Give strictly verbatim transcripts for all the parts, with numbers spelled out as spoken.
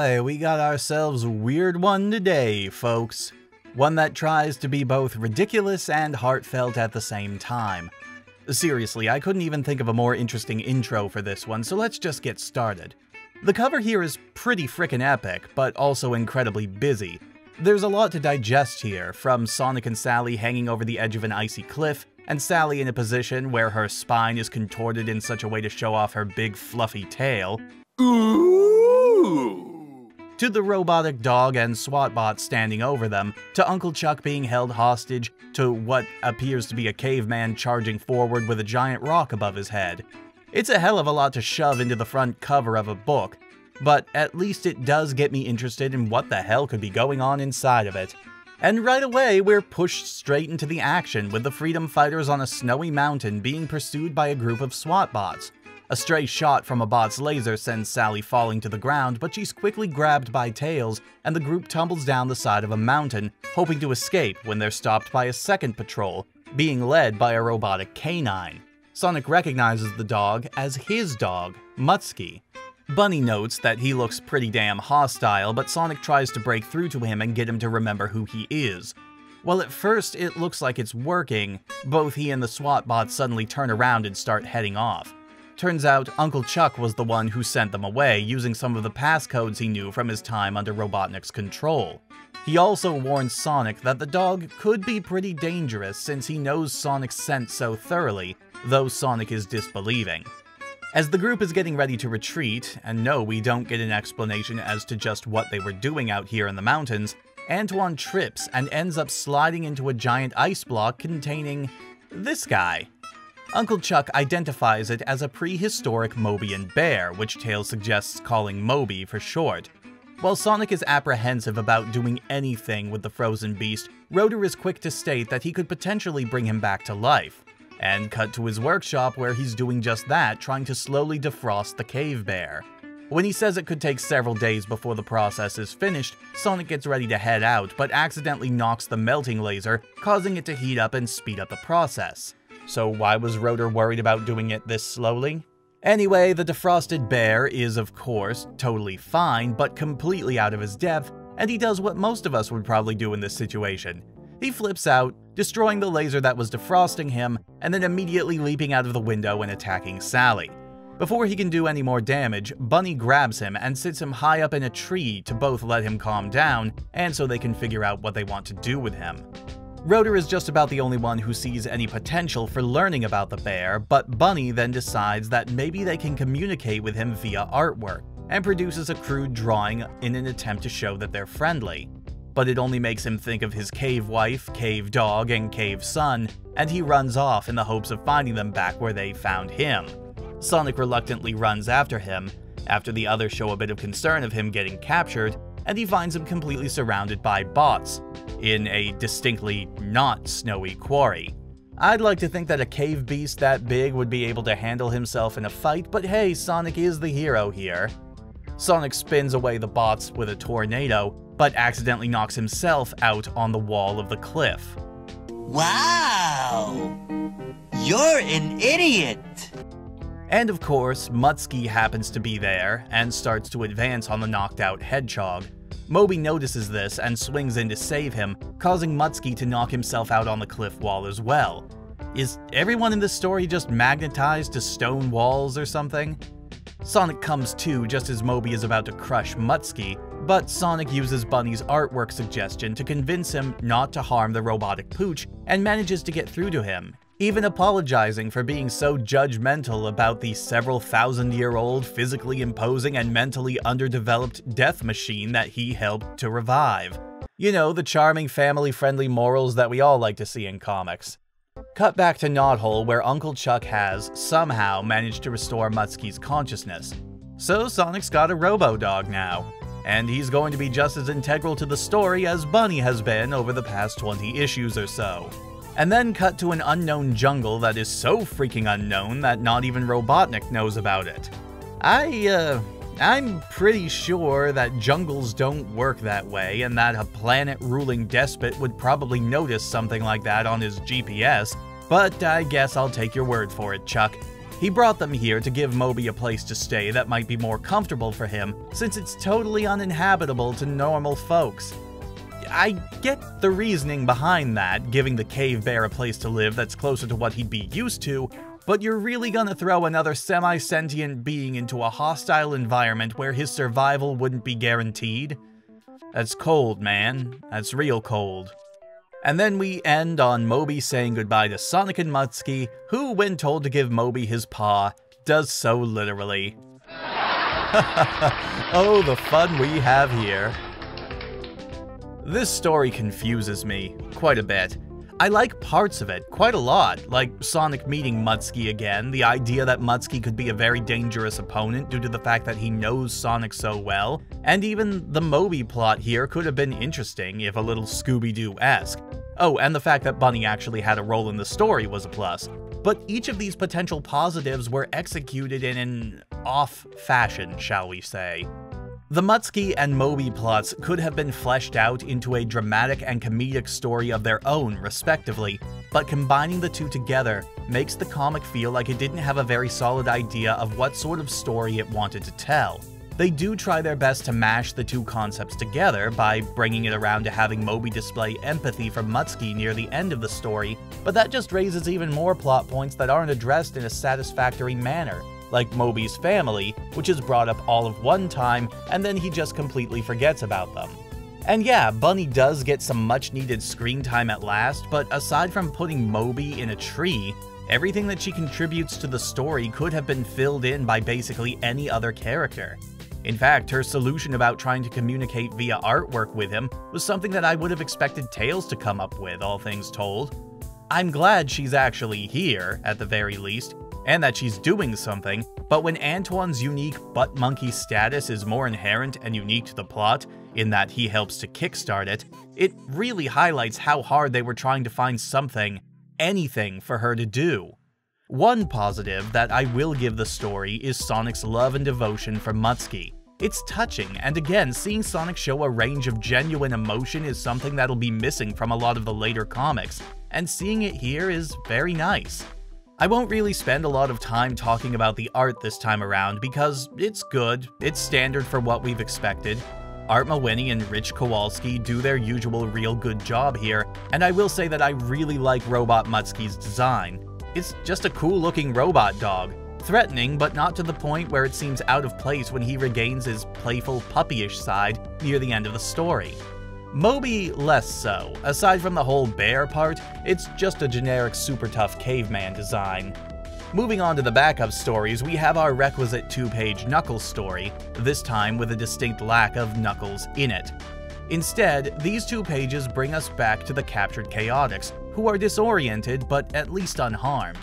boy, we got ourselves a weird one today, folks. One that tries to be both ridiculous and heartfelt at the same time. Seriously, I couldn't even think of a more interesting intro for this one, so let's just get started. The cover here is pretty frickin' epic, but also incredibly busy. There's a lot to digest here, from Sonic and Sally hanging over the edge of an icy cliff, and Sally in a position where her spine is contorted in such a way to show off her big fluffy tail, ooh, to the robotic dog and SWAT bot standing over them, to Uncle Chuck being held hostage, to what appears to be a caveman charging forward with a giant rock above his head. It's a hell of a lot to shove into the front cover of a book, but at least it does get me interested in what the hell could be going on inside of it. And right away, we're pushed straight into the action with the freedom fighters on a snowy mountain being pursued by a group of SWAT bots. A stray shot from a bot's laser sends Sally falling to the ground, but she's quickly grabbed by Tails, and the group tumbles down the side of a mountain, hoping to escape when they're stopped by a second patrol, being led by a robotic canine. Sonic recognizes the dog as his dog, Muttski. Bunny notes that he looks pretty damn hostile, but Sonic tries to break through to him and get him to remember who he is. While at first it looks like it's working, both he and the SWAT bot suddenly turn around and start heading off. Turns out Uncle Chuck was the one who sent them away, using some of the passcodes he knew from his time under Robotnik's control. He also warns Sonic that the dog could be pretty dangerous since he knows Sonic's scent so thoroughly, though Sonic is disbelieving. As the group is getting ready to retreat, and no, we don't get an explanation as to just what they were doing out here in the mountains, Antoine trips and ends up sliding into a giant ice block containing this guy. Uncle Chuck identifies it as a prehistoric Mobian bear, which Tails suggests calling Moby for short. While Sonic is apprehensive about doing anything with the frozen beast, Rotor is quick to state that he could potentially bring him back to life. And cut to his workshop where he's doing just that, trying to slowly defrost the cave bear. When he says it could take several days before the process is finished, Sonic gets ready to head out, but accidentally knocks the melting laser, causing it to heat up and speed up the process. So why was Rotor worried about doing it this slowly? Anyway, the defrosted bear is, of course, totally fine, but completely out of his depth, and he does what most of us would probably do in this situation. He flips out, destroying the laser that was defrosting him, and then immediately leaping out of the window and attacking Sally. Before he can do any more damage, Bunny grabs him and sits him high up in a tree to both let him calm down, and so they can figure out what they want to do with him. Rotor is just about the only one who sees any potential for learning about the bear, but Bunny then decides that maybe they can communicate with him via artwork, and produces a crude drawing in an attempt to show that they're friendly. But it only makes him think of his cave wife, cave dog, and cave son, and he runs off in the hopes of finding them back where they found him. Sonic reluctantly runs after him, after the others show a bit of concern of him getting captured, and he finds him completely surrounded by bots, in a distinctly not snowy quarry. I'd like to think that a cave beast that big would be able to handle himself in a fight, but hey, Sonic is the hero here. Sonic spins away the bots with a tornado, but accidentally knocks himself out on the wall of the cliff. Wow! You're an idiot! And of course, Muttski happens to be there and starts to advance on the knocked-out hedgehog. Moby notices this and swings in to save him, causing Muttski to knock himself out on the cliff wall as well. Is everyone in this story just magnetized to stone walls or something? Sonic comes to just as Moby is about to crush Muttski, but Sonic uses Bunny's artwork suggestion to convince him not to harm the robotic pooch and manages to get through to him, even apologizing for being so judgmental about the several thousand-year-old physically imposing and mentally underdeveloped death machine that he helped to revive. You know, the charming family-friendly morals that we all like to see in comics. Cut back to Knothole where Uncle Chuck has, somehow, managed to restore Muttski's consciousness. So Sonic's got a robo-dog now. And he's going to be just as integral to the story as Bunny has been over the past twenty issues or so. And then cut to an unknown jungle that is so freaking unknown that not even Robotnik knows about it. I, uh, I'm pretty sure that jungles don't work that way, and that a planet-ruling despot would probably notice something like that on his G P S, but I guess I'll take your word for it, Chuck. He brought them here to give Moby a place to stay that might be more comfortable for him, since it's totally uninhabitable to normal folks. I get the reasoning behind that, giving the cave bear a place to live that's closer to what he'd be used to, but you're really gonna throw another semi-sentient being into a hostile environment where his survival wouldn't be guaranteed? That's cold, man. That's real cold. And then we end on Moby saying goodbye to Sonic and Muttski, who, when told to give Moby his paw, does so literally. Oh, the fun we have here. This story confuses me quite a bit. I like parts of it quite a lot, like Sonic meeting Muttski again, the idea that Muttski could be a very dangerous opponent due to the fact that he knows Sonic so well, and even the Moby plot here could have been interesting if a little Scooby-Doo-esque. Oh, and the fact that Bunny actually had a role in the story was a plus. But each of these potential positives were executed in an off fashion, shall we say. The Muttski and Moby plots could have been fleshed out into a dramatic and comedic story of their own, respectively, but combining the two together makes the comic feel like it didn't have a very solid idea of what sort of story it wanted to tell. They do try their best to mash the two concepts together by bringing it around to having Moby display empathy for Muttski near the end of the story, but that just raises even more plot points that aren't addressed in a satisfactory manner. Like Moby's family, which is brought up all of one time, and then he just completely forgets about them. And yeah, Bunny does get some much-needed screen time at last, but aside from putting Moby in a tree, everything that she contributes to the story could have been filled in by basically any other character. In fact, her solution about trying to communicate via artwork with him was something that I would have expected Tails to come up with, all things told. I'm glad she's actually here, at the very least, and that she's doing something, but when Antoine's unique butt monkey status is more inherent and unique to the plot, in that he helps to kickstart it, it really highlights how hard they were trying to find something, anything for her to do. One positive that I will give the story is Sonic's love and devotion for Muttski. It's touching, and again, seeing Sonic show a range of genuine emotion is something that'll be missing from a lot of the later comics, and seeing it here is very nice. I won't really spend a lot of time talking about the art this time around because it's good, it's standard for what we've expected. Art Mawinney and Rich Kowalski do their usual real good job here, and I will say that I really like Robot Muttski's design. It's just a cool-looking robot dog, threatening but not to the point where it seems out of place when he regains his playful puppyish side near the end of the story. Moby, less so. Aside from the whole bear part, it's just a generic super tough caveman design. Moving on to the backup stories, we have our requisite two-page Knuckles story, this time with a distinct lack of Knuckles in it. Instead, these two pages bring us back to the captured Chaotix, who are disoriented but at least unharmed.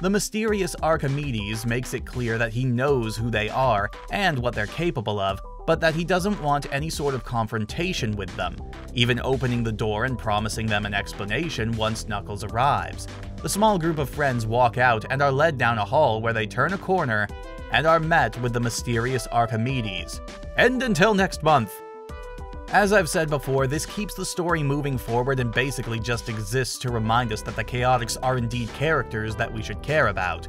The mysterious Archimedes makes it clear that he knows who they are and what they're capable of, but that he doesn't want any sort of confrontation with them, even opening the door and promising them an explanation once Knuckles arrives. The small group of friends walk out and are led down a hall where they turn a corner and are met with the mysterious Archimedes. End until next month! As I've said before, this keeps the story moving forward and basically just exists to remind us that the Chaotix are indeed characters that we should care about.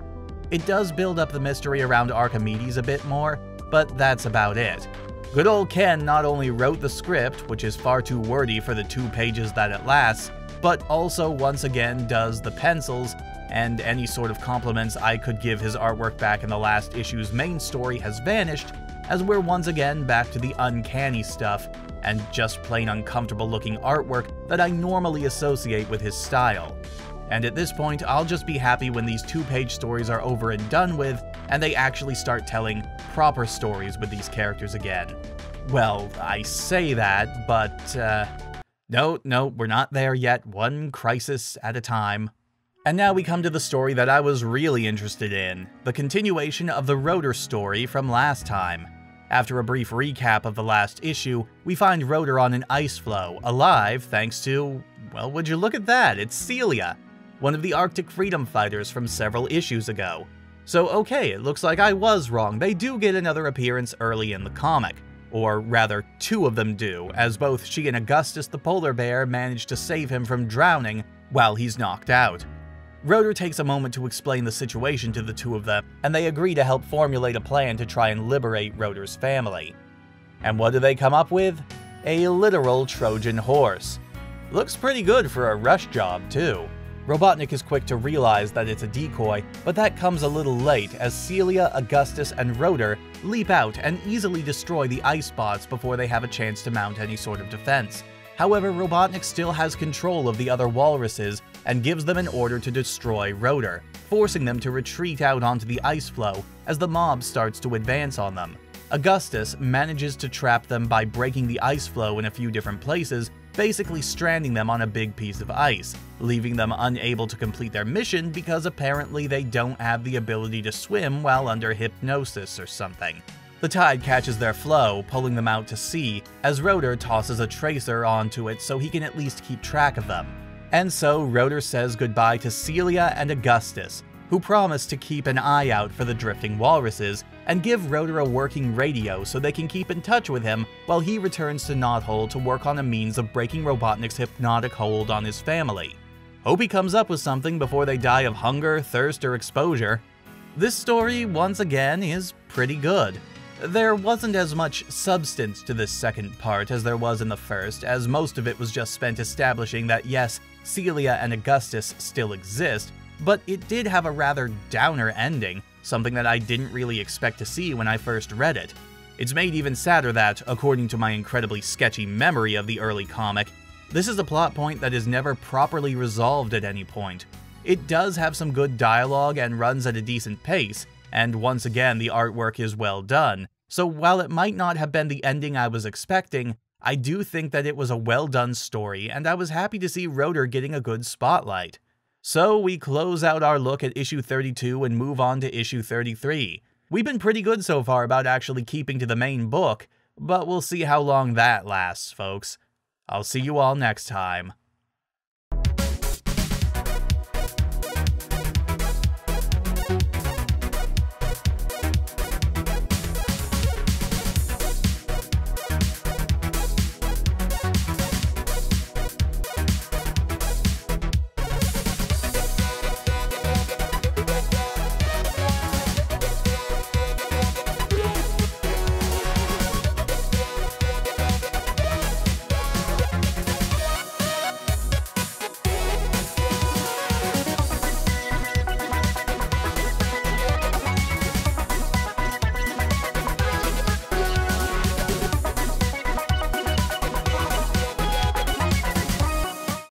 It does build up the mystery around Archimedes a bit more, but that's about it. Good old Ken not only wrote the script, which is far too wordy for the two pages that it lasts, but also once again does the pencils, and any sort of compliments I could give his artwork back in the last issue's main story has vanished, as we're once again back to the uncanny stuff, and just plain uncomfortable-looking artwork that I normally associate with his style. And at this point, I'll just be happy when these two-page stories are over and done with, and they actually start telling proper stories with these characters again. Well, I say that, but, uh, no, no, we're not there yet, one crisis at a time. And now we come to the story that I was really interested in, the continuation of the Rotor story from last time. After a brief recap of the last issue, we find Rotor on an ice floe, alive thanks to, well, would you look at that, it's Celia, one of the Arctic freedom fighters from several issues ago. So okay, it looks like I was wrong, they do get another appearance early in the comic. Or rather, two of them do, as both she and Augustus the polar bear manage to save him from drowning while he's knocked out. Rotor takes a moment to explain the situation to the two of them, and they agree to help formulate a plan to try and liberate Rotor's family. And what do they come up with? A literal Trojan horse. Looks pretty good for a rush job, too. Robotnik is quick to realize that it's a decoy, but that comes a little late as Celia, Augustus, and Rotor leap out and easily destroy the ice bots before they have a chance to mount any sort of defense. However, Robotnik still has control of the other walruses and gives them an order to destroy Rotor, forcing them to retreat out onto the ice floe as the mob starts to advance on them. Augustus manages to trap them by breaking the ice floe in a few different places, basically stranding them on a big piece of ice, leaving them unable to complete their mission because apparently they don't have the ability to swim while under hypnosis or something. The tide catches their flow, pulling them out to sea, as Rotor tosses a tracer onto it so he can at least keep track of them. And so Rotor says goodbye to Celia and Augustus, who promise to keep an eye out for the drifting walruses and give Rotor a working radio so they can keep in touch with him while he returns to Knothole to work on a means of breaking Robotnik's hypnotic hold on his family. Hope he comes up with something before they die of hunger, thirst, or exposure. This story, once again, is pretty good. There wasn't as much substance to this second part as there was in the first, as most of it was just spent establishing that yes, Celia and Augustus still exist, but it did have a rather downer ending, something that I didn't really expect to see when I first read it. It's made even sadder that, according to my incredibly sketchy memory of the early comic, this is a plot point that is never properly resolved at any point. It does have some good dialogue and runs at a decent pace, and once again the artwork is well done, so while it might not have been the ending I was expecting, I do think that it was a well-done story, and I was happy to see Rotor getting a good spotlight. So we close out our look at issue thirty-two and move on to issue thirty-three. We've been pretty good so far about actually keeping to the main book, but we'll see how long that lasts, folks. I'll see you all next time.